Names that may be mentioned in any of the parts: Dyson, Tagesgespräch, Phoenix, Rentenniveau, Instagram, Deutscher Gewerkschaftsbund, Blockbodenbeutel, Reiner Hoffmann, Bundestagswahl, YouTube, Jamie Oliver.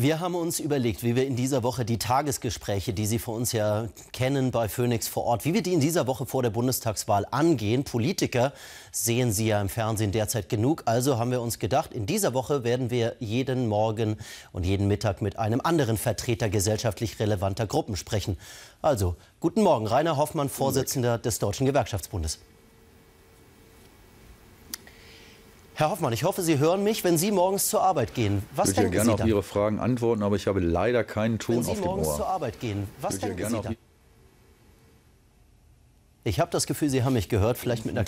Wir haben uns überlegt, wie wir in dieser Woche die Tagesgespräche, die Sie von uns ja kennen bei Phoenix vor Ort, wie wir die in dieser Woche vor der Bundestagswahl angehen. Politiker sehen Sie ja im Fernsehen derzeit genug. Also haben wir uns gedacht, in dieser Woche werden wir jeden Morgen und jeden Mittag mit einem anderen Vertreter gesellschaftlich relevanter Gruppen sprechen. Also, guten Morgen, Reiner Hoffmann, Vorsitzender des Deutschen Gewerkschaftsbundes. Herr Hoffmann, ich hoffe, Sie hören mich, wenn Sie morgens zur Arbeit gehen. Was denken Sie dann? Ich würde gerne auf Ihre Fragen antworten, aber ich habe leider keinen Ton auf dem Ohr. Wenn Sie morgens zur Arbeit gehen, was denken Sie dann? Ich habe das Gefühl, Sie haben mich gehört, vielleicht mit einer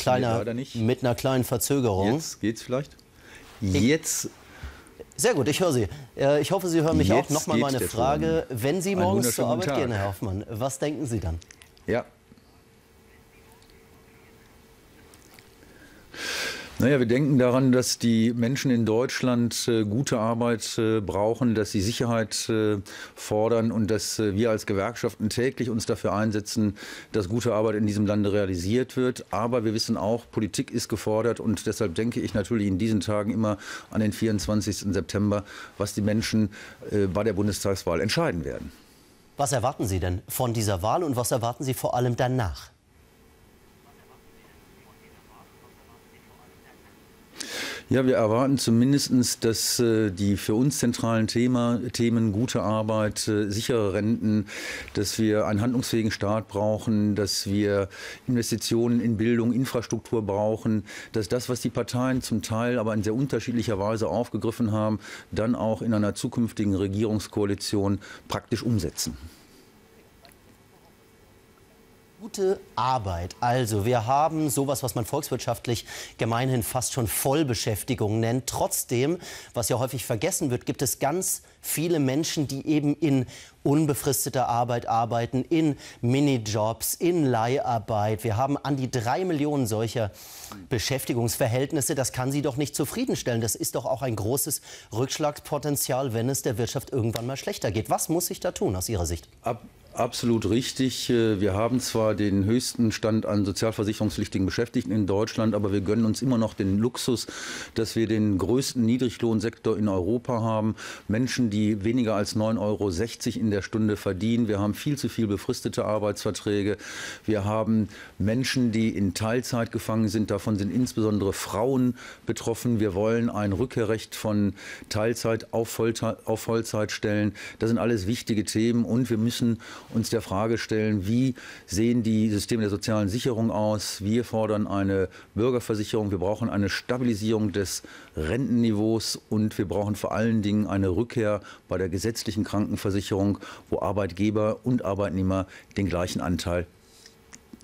kleinen Verzögerung. Jetzt geht's vielleicht? Jetzt. Sehr gut, ich höre Sie. Ich hoffe, Sie hören mich auch. Nochmal meine Frage. Wenn Sie morgens zur Arbeit gehen, Herr Hoffmann, was denken Sie dann? Ja. Naja, wir denken daran, dass die Menschen in Deutschland gute Arbeit brauchen, dass sie Sicherheit fordern und dass wir als Gewerkschaften täglich uns dafür einsetzen, dass gute Arbeit in diesem Lande realisiert wird. Aber wir wissen auch, Politik ist gefordert und deshalb denke ich natürlich in diesen Tagen immer an den 24. September, was die Menschen bei der Bundestagswahl entscheiden werden. Was erwarten Sie denn von dieser Wahl und was erwarten Sie vor allem danach? Ja, wir erwarten zumindest, dass die für uns zentralen Themen gute Arbeit, sichere Renten, dass wir einen handlungsfähigen Staat brauchen, dass wir Investitionen in Bildung, Infrastruktur brauchen, dass das, was die Parteien zum Teil aber in sehr unterschiedlicher Weise aufgegriffen haben, dann auch in einer zukünftigen Regierungskoalition praktisch umsetzen. Gute Arbeit. Also wir haben sowas, was man volkswirtschaftlich gemeinhin fast schon Vollbeschäftigung nennt. Trotzdem, was ja häufig vergessen wird, gibt es ganz viele Menschen, die eben in unbefristeter Arbeit arbeiten, in Minijobs, in Leiharbeit. Wir haben an die 3 Millionen solcher Beschäftigungsverhältnisse. Das kann Sie doch nicht zufriedenstellen. Das ist doch auch ein großes Rückschlagspotenzial, wenn es der Wirtschaft irgendwann mal schlechter geht. Was muss ich da tun aus Ihrer Sicht? Absolut richtig. Wir haben zwar den höchsten Stand an sozialversicherungspflichtigen Beschäftigten in Deutschland, aber wir gönnen uns immer noch den Luxus, dass wir den größten Niedriglohnsektor in Europa haben. Menschen, die weniger als 9,60 € in der Stunde verdienen. Wir haben viel zu viel befristete Arbeitsverträge. Wir haben Menschen, die in Teilzeit gefangen sind. Davon sind insbesondere Frauen betroffen. Wir wollen ein Rückkehrrecht von Teilzeit auf Vollzeit stellen. Das sind alles wichtige Themen und wir müssen uns der Frage stellen, wie sehen die Systeme der sozialen Sicherung aus? Wir fordern eine Bürgerversicherung, wir brauchen eine Stabilisierung des Rentenniveaus und wir brauchen vor allen Dingen eine Rückkehr bei der gesetzlichen Krankenversicherung, wo Arbeitgeber und Arbeitnehmer den gleichen Anteil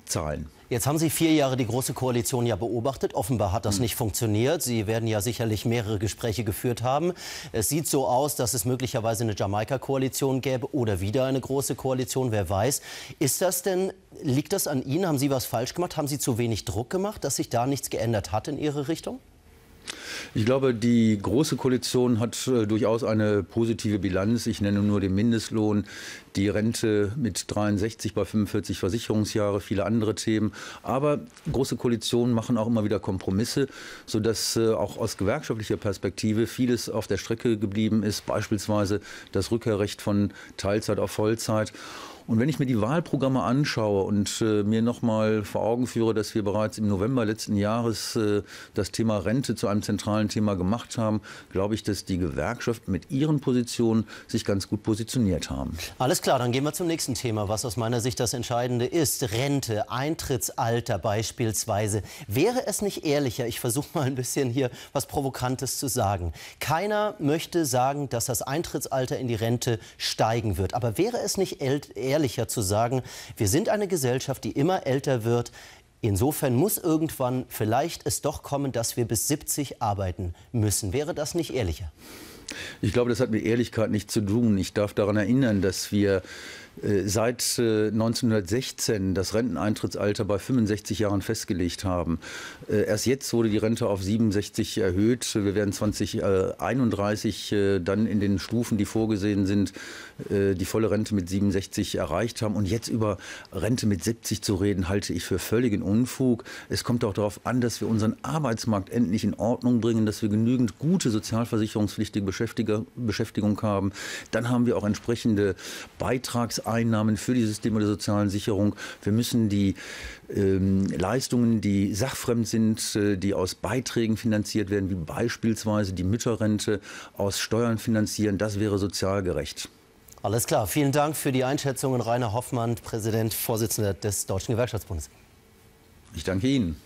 zahlen. Jetzt haben Sie 4 Jahre die Große Koalition ja beobachtet. Offenbar hat das nicht funktioniert. Sie werden ja sicherlich mehrere Gespräche geführt haben. Es sieht so aus, dass es möglicherweise eine Jamaika-Koalition gäbe oder wieder eine Große Koalition, wer weiß. Ist das denn, liegt das an Ihnen? Haben Sie was falsch gemacht? Haben Sie zu wenig Druck gemacht, dass sich da nichts geändert hat in Ihre Richtung? Ich glaube, die Große Koalition hat durchaus eine positive Bilanz. Ich nenne nur den Mindestlohn, die Rente mit 63 bei 45 Versicherungsjahre, viele andere Themen. Aber Große Koalitionen machen auch immer wieder Kompromisse, sodass auch aus gewerkschaftlicher Perspektive vieles auf der Strecke geblieben ist, beispielsweise das Rückkehrrecht von Teilzeit auf Vollzeit. Und wenn ich mir die Wahlprogramme anschaue und mir nochmal vor Augen führe, dass wir bereits im November letzten Jahres das Thema Rente zu einem zentralen Thema gemacht haben, glaube ich, dass die Gewerkschaften mit ihren Positionen sich ganz gut positioniert haben. Alles klar, dann gehen wir zum nächsten Thema, was aus meiner Sicht das Entscheidende ist. Rente, Eintrittsalter beispielsweise. Wäre es nicht ehrlicher, ich versuche mal ein bisschen hier was Provokantes zu sagen. Keiner möchte sagen, dass das Eintrittsalter in die Rente steigen wird. Aber wäre es nicht ehrlicher zu sagen, wir sind eine Gesellschaft, die immer älter wird. Insofern muss irgendwann vielleicht es doch kommen, dass wir bis 70 arbeiten müssen. Wäre das nicht ehrlicher? Ich glaube, das hat mit Ehrlichkeit nichts zu tun. Ich darf daran erinnern, dass wir seit 1916 das Renteneintrittsalter bei 65 Jahren festgelegt haben. Erst jetzt wurde die Rente auf 67 erhöht. Wir werden 2031 dann in den Stufen, die vorgesehen sind, die volle Rente mit 67 erreicht haben. Und jetzt über Rente mit 70 zu reden, halte ich für völligen Unfug. Es kommt auch darauf an, dass wir unseren Arbeitsmarkt endlich in Ordnung bringen, dass wir genügend gute sozialversicherungspflichtige Beschäftigung haben. Dann haben wir auch entsprechende Beitragseinnahmen für die Systeme der sozialen Sicherung. Wir müssen die Leistungen, die sachfremd sind, die aus Beiträgen finanziert werden, wie beispielsweise die Mütterrente, aus Steuern finanzieren. Das wäre sozial gerecht. Alles klar. Vielen Dank für die Einschätzungen. Reiner Hoffmann, Präsident, Vorsitzender des Deutschen Gewerkschaftsbundes. Ich danke Ihnen.